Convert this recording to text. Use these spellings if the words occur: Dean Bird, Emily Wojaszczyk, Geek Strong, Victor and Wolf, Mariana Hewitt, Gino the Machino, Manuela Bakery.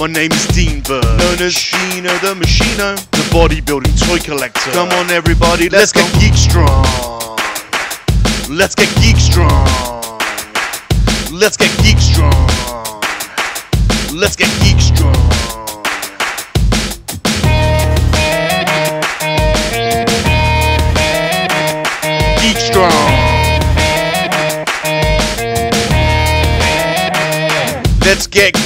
My name is Dean Bird, known as Gino the Machino, the bodybuilding toy collector. Come on everybody, let's get Geek Strong. Let's get Geek Strong. Let's get Geek Strong. Let's get Geek Strong. Geek Strong. Let's get